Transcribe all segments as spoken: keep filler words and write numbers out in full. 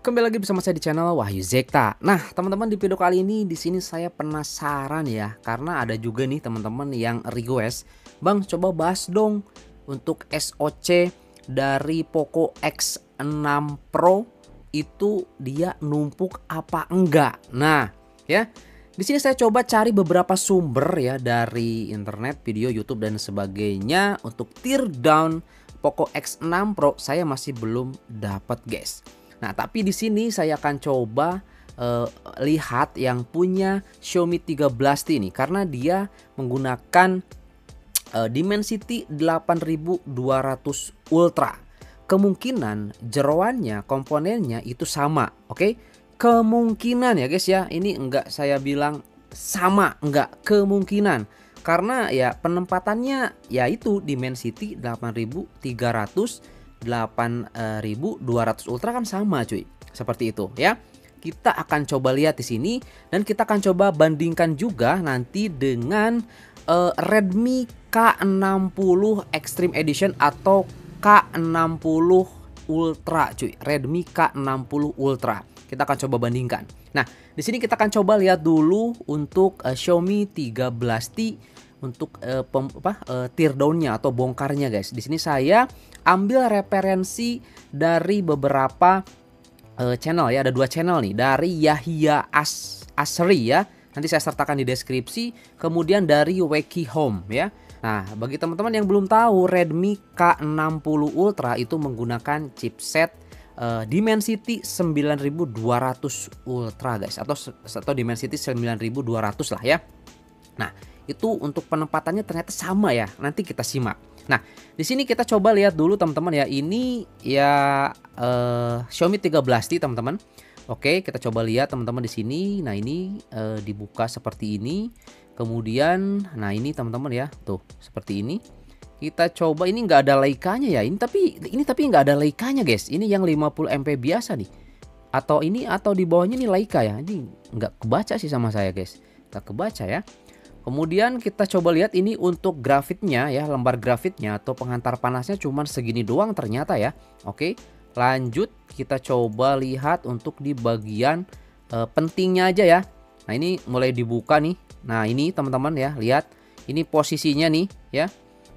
Kembali lagi bersama saya di channel Wahyu Zekta. Nah, teman-teman, di video kali ini di sini saya penasaran ya, karena ada juga nih teman-teman yang request, "Bang, coba bahas dong untuk S O C dari Poco X enam Pro itu dia numpuk apa enggak?" Nah, ya. Di sini saya coba cari beberapa sumber ya dari internet, video, YouTube dan sebagainya untuk teardown Poco X enam Pro saya masih belum dapat, guys. Nah, tapi di sini saya akan coba uh, lihat yang punya Xiaomi tiga belas T ini, karena dia menggunakan uh, Dimensity delapan ribu dua ratus Ultra. Kemungkinan jeroannya, komponennya itu sama, oke? Okay? Kemungkinan ya guys ya, ini enggak saya bilang sama, enggak, kemungkinan. Karena ya penempatannya yaitu Dimensity delapan ribu tiga ratus delapan ribu dua ratus Ultra kan sama, cuy. Seperti itu ya. Kita akan coba lihat di sini dan kita akan coba bandingkan juga nanti dengan uh, Redmi K enam puluh Extreme Edition atau K enam puluh Ultra, cuy. Redmi K enam puluh Ultra. Kita akan coba bandingkan. Nah, di sini kita akan coba lihat dulu untuk uh, Xiaomi tiga belas T untuk uh, pem, apa uh, teardown-nya atau bongkarnya, guys. Di sini saya ambil referensi dari beberapa uh, channel ya, ada dua channel nih, dari Yahya Al-Asri ya. Nanti saya sertakan di deskripsi, kemudian dari Weki Home ya. Nah, bagi teman-teman yang belum tahu, Redmi K enam puluh Ultra itu menggunakan chipset uh, Dimensity sembilan ribu dua ratus Ultra, guys, atau atau Dimensity sembilan ribu dua ratus lah ya. Nah, itu untuk penempatannya ternyata sama ya. Nanti kita simak. Nah, di sini kita coba lihat dulu teman-teman ya. Ini ya eh, Xiaomi tiga belas T teman-teman. Oke, kita coba lihat teman-teman di sini. Nah, ini eh, dibuka seperti ini. Kemudian, nah ini teman-teman ya, tuh seperti ini. Kita coba, ini nggak ada Leica-nya ya. Ini tapi ini tapi nggak ada Leica-nya, guys. Ini yang lima puluh M P biasa nih. Atau ini atau di bawahnya nih Leica ya. Ini nggak kebaca sih sama saya, guys. Nggak kebaca ya. Kemudian kita coba lihat ini untuk grafitnya ya, lembar grafitnya atau penghantar panasnya cuman segini doang ternyata ya. Oke, lanjut kita coba lihat untuk di bagian e, pentingnya aja ya. Nah, ini mulai dibuka nih. Nah, ini teman-teman ya, lihat ini posisinya nih ya.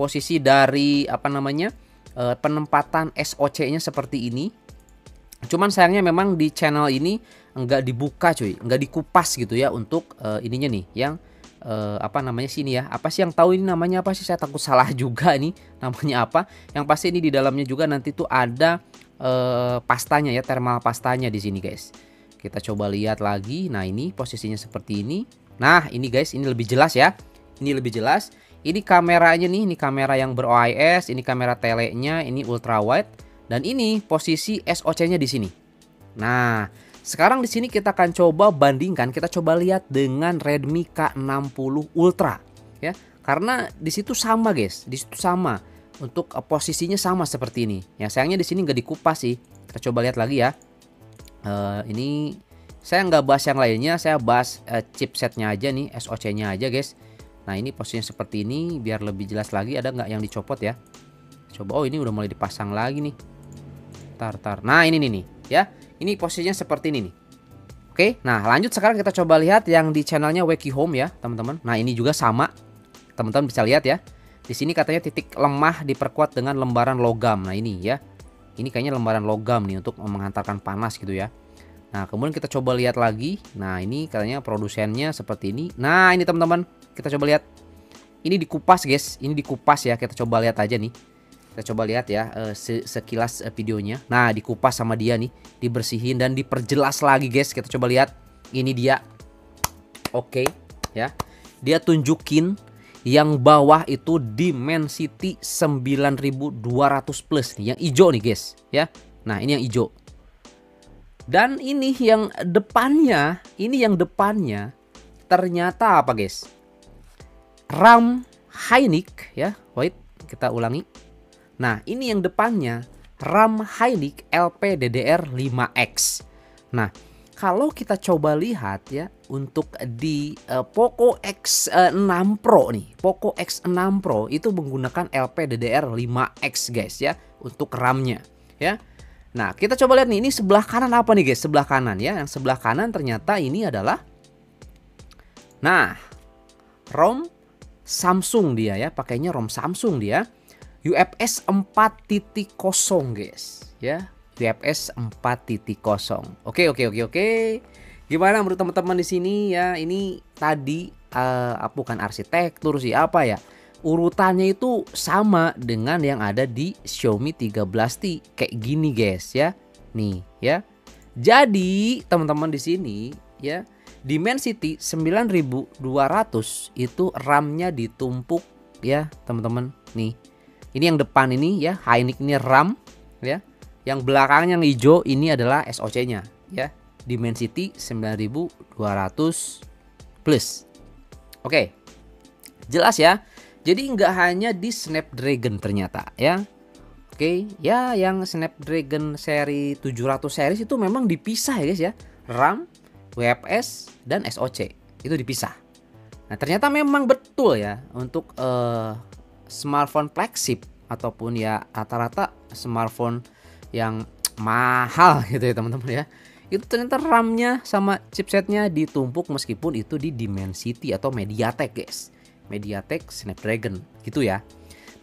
Posisi dari apa namanya e, penempatan S O C-nya seperti ini. Cuman sayangnya memang di channel ini enggak dibuka, cuy, enggak dikupas gitu ya untuk e, ininya nih yang Uh, apa namanya sini ya, apa sih yang tahu ini namanya apa sih, saya takut salah juga ini namanya apa. Yang pasti ini di dalamnya juga nanti tuh ada uh, pastanya ya, thermal pastanya di sini, guys. Kita coba lihat lagi. Nah, ini posisinya seperti ini. Nah, ini guys, ini lebih jelas ya, ini lebih jelas. Ini kameranya nih, ini kamera yang ber O I S, ini kamera telenya, ini ultra wide, dan ini posisi S O C-nya di sini. Nah, sekarang di sini kita akan coba bandingkan, kita coba lihat dengan Redmi K enam puluh Ultra ya. Karena di situ sama, guys. Di situ sama. Untuk uh, posisinya sama seperti ini. Ya, sayangnya di sini nggak dikupas sih. Kita coba lihat lagi ya. Uh, ini saya nggak bahas yang lainnya, saya bahas uh, chipsetnya aja nih, S O C-nya aja, guys. Nah, ini posisinya seperti ini biar lebih jelas lagi, ada nggak yang dicopot ya. Coba, oh ini udah mulai dipasang lagi nih. Tar tar. Nah, ini nih nih ya. Ini posisinya seperti ini nih. Oke, nah lanjut sekarang kita coba lihat yang di channelnya Weki Home ya, teman-teman. Nah, ini juga sama. Teman-teman bisa lihat ya. Di sini katanya titik lemah diperkuat dengan lembaran logam. Nah, ini ya. Ini kayaknya lembaran logam nih untuk menghantarkan panas gitu ya. Nah, kemudian kita coba lihat lagi. Nah, ini katanya produsennya seperti ini. Nah, ini teman-teman, kita coba lihat. Ini dikupas, guys. Ini dikupas ya. Kita coba lihat aja nih. Kita coba lihat ya, sekilas videonya. Nah, dikupas sama dia nih, dibersihin dan diperjelas lagi, guys. Kita coba lihat, ini dia. Oke, ya. Dia tunjukin yang bawah itu Dimensity sembilan ribu dua ratus plus nih, yang hijau nih, guys, ya. Nah, ini yang hijau. Dan ini yang depannya, ini yang depannya ternyata apa, guys? RAM Hynix ya. Wait, kita ulangi. Nah, ini yang depannya RAM Hynix L P D D R lima X. Nah, Kalau kita coba lihat ya untuk di uh, Poco X enam Pro nih, Poco X enam Pro itu menggunakan L P D D R lima X guys ya untuk RAM-nya ya. Nah, kita coba lihat nih, ini sebelah kanan apa nih guys? Sebelah kanan ya. Yang sebelah kanan ternyata ini adalah nah, ROM Samsung dia ya, pakainya ROM Samsung dia. U F S empat titik nol guys ya. U F S empat titik nol. Oke, oke, oke, oke. Gimana menurut teman-teman di sini ya? Ini tadi uh, bukan arsitektur sih, apa ya? Urutannya itu sama dengan yang ada di Xiaomi tiga belas T kayak gini guys ya. Nih ya. Jadi, teman-teman di sini ya, Dimensity sembilan ribu dua ratus itu RAM-nya ditumpuk ya, teman-teman. Nih. Ini yang depan ini ya, Hynix ini RAM ya. Yang belakangnya yang hijau ini adalah S O C-nya ya, Dimensity sembilan ribu dua ratus plus. Oke, jelas ya. Jadi nggak hanya di Snapdragon ternyata ya. Oke ya, yang Snapdragon seri tujuh ratus series itu memang dipisah ya guys ya, RAM, U F S dan S O C itu dipisah. Nah ternyata memang betul ya untuk uh, smartphone flagship ataupun ya rata-rata smartphone yang mahal gitu ya teman-teman ya, itu ternyata RAM-nya sama chipsetnya ditumpuk meskipun itu di Dimensity atau MediaTek guys, MediaTek Snapdragon gitu ya.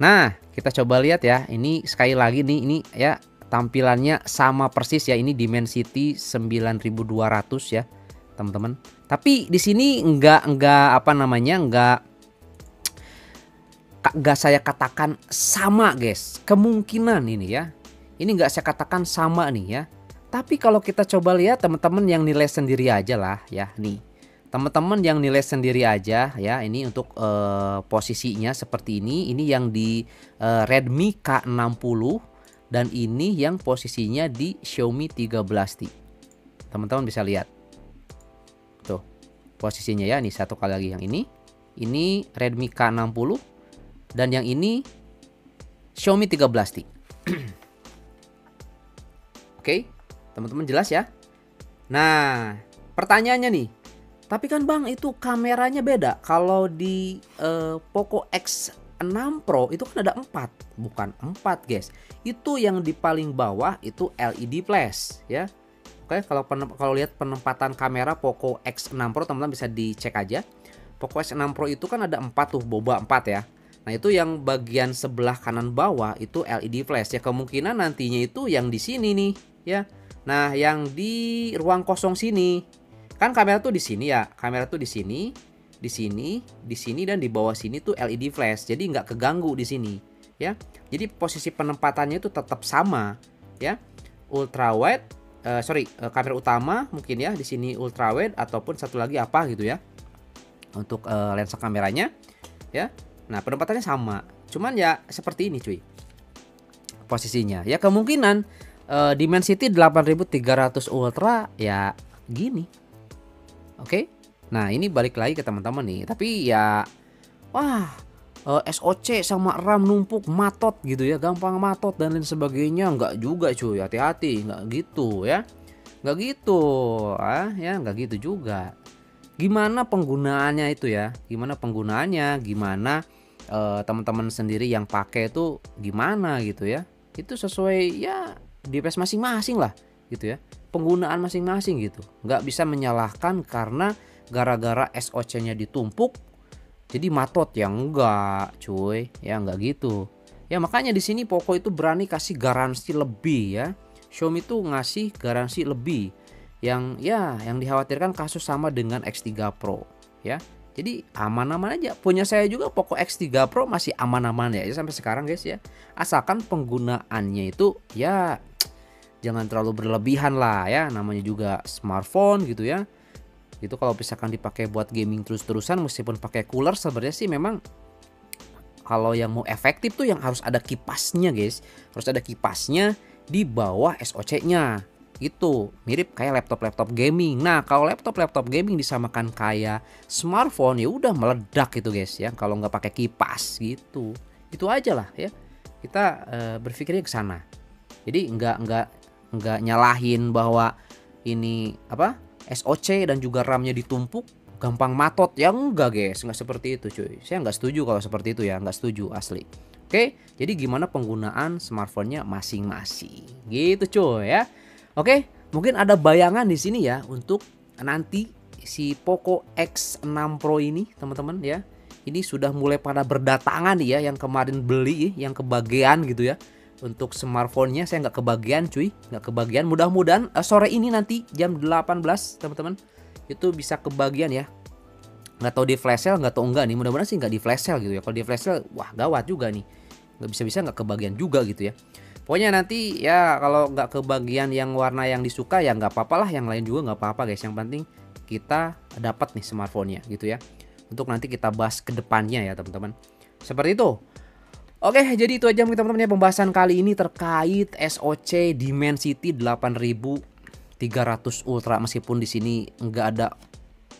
Nah kita coba lihat ya, ini sekali lagi nih, ini ya tampilannya sama persis ya, ini Dimensity sembilan ribu dua ratus ya teman-teman. Tapi di sini enggak enggak apa namanya enggak enggak saya katakan sama guys, kemungkinan ini ya. Ini nggak saya katakan sama nih ya. Tapi kalau kita coba lihat teman-teman yang nilai sendiri aja lah ya nih. Teman-teman yang nilai sendiri aja ya, ini untuk uh, posisinya seperti ini. Ini yang di uh, Redmi K enam puluh dan ini yang posisinya di Xiaomi tiga belas T. Teman-teman bisa lihat. Tuh. Posisinya ya, ini satu kali lagi yang ini. Ini Redmi K enam puluh dan yang ini Xiaomi tiga belas T. Oke, teman-teman jelas ya. Nah, pertanyaannya nih, tapi kan Bang itu kameranya beda. Kalau di eh, Poco X enam Pro itu kan ada empat, bukan empat guys. Itu yang di paling bawah itu L E D flash ya. Oke, kalau kalau lihat penempatan kamera Poco X enam Pro teman-teman bisa dicek aja. Poco X enam Pro itu kan ada empat tuh, boba empat ya. Nah itu yang bagian sebelah kanan bawah itu L E D flash ya, kemungkinan nantinya itu yang di sini nih ya. Nah yang di ruang kosong sini kan kamera tuh di sini ya, kamera tuh di sini, di sini, di sini dan di bawah sini tuh L E D flash, jadi nggak keganggu di sini ya. Jadi posisi penempatannya itu tetap sama ya, ultra wide, uh, sorry uh, kamera utama mungkin ya di sini ultra wide ataupun satu lagi apa gitu ya untuk uh, lensa kameranya ya. Nah penempatannya sama, cuman ya seperti ini cuy posisinya ya. Kemungkinan uh, Dimensity delapan ribu tiga ratus Ultra ya gini. Oke okay? Nah ini balik lagi ke teman-teman nih, tapi ya wah uh, S O C sama RAM numpuk matot gitu ya, gampang matot dan lain sebagainya. Nggak juga cuy, hati-hati, nggak gitu ya, nggak gitu ah ya, nggak gitu juga. Gimana penggunaannya itu ya, gimana penggunaannya, gimana uh, teman-teman sendiri yang pakai itu gimana gitu ya. Itu sesuai ya device masing-masing lah gitu ya, penggunaan masing-masing gitu. Nggak bisa menyalahkan karena gara-gara S O C-nya ditumpuk jadi matot ya, enggak cuy ya, enggak gitu ya. Makanya di sini Poco itu berani kasih garansi lebih ya, Xiaomi itu ngasih garansi lebih. Yang ya yang dikhawatirkan kasus sama dengan X tiga Pro ya. Jadi aman-aman aja. Punya saya juga Poco X tiga Pro masih aman-aman ya sampai sekarang guys ya. Asalkan penggunaannya itu ya jangan terlalu berlebihan lah ya, namanya juga smartphone gitu ya. Itu kalau misalkan dipakai buat gaming terus-terusan meskipun pakai cooler, sebenarnya sih memang kalau yang mau efektif tuh yang harus ada kipasnya guys. Harus ada kipasnya di bawah S O C-nya. Itu mirip kayak laptop-laptop gaming. Nah kalau laptop-laptop gaming disamakan kayak smartphone ya udah meledak gitu guys ya, kalau nggak pakai kipas gitu. Itu aja lah ya, kita uh, berpikirnya ke sana. Jadi nggak nggak nggak nyalahin bahwa ini apa S O C dan juga RAM-nya ditumpuk, gampang matot. Ya enggak guys, enggak seperti itu cuy. Saya enggak setuju kalau seperti itu ya, enggak setuju asli. Oke, jadi gimana penggunaan smartphone-nya masing-masing. Gitu cuy ya. Oke, mungkin ada bayangan di sini ya untuk nanti si Poco X enam Pro ini teman-teman ya. Ini sudah mulai pada berdatangan nih ya, yang kemarin beli, yang kebagian gitu ya. Untuk smartphone-nya saya nggak kebagian cuy, nggak kebagian. Mudah-mudahan uh, sore ini nanti jam delapan belas teman-teman itu bisa kebagian ya. Nggak tahu di flash sale, nggak tahu enggak nih. Mudah-mudahan sih nggak di flash sale gitu ya. Kalau di flash sale, wah gawat juga nih. Nggak bisa-bisa nggak kebagian juga gitu ya. Pokoknya nanti ya kalau nggak kebagian yang warna yang disuka ya nggak apa-apa lah. Yang lain juga nggak apa-apa guys. Yang penting kita dapat nih smartphone-nya gitu ya. Untuk nanti kita bahas ke depannya ya teman-teman. Seperti itu. Oke, jadi itu aja teman-teman ya pembahasan kali ini terkait S O C Dimensity delapan ribu tiga ratus Ultra. Meskipun di sini nggak ada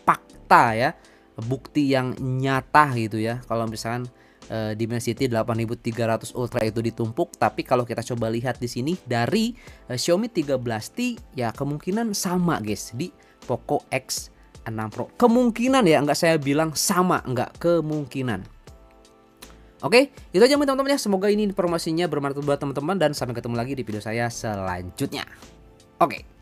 fakta ya, bukti yang nyata gitu ya. Kalau misalkan e, Dimensity delapan ribu tiga ratus Ultra itu ditumpuk, tapi kalau kita coba lihat di sini dari e, Xiaomi tiga belas T ya kemungkinan sama guys di Poco X enam Pro. Kemungkinan ya, nggak saya bilang sama, nggak kemungkinan. Oke, itu aja teman-teman ya. Semoga ini informasinya bermanfaat buat teman-teman dan sampai ketemu lagi di video saya selanjutnya. Oke.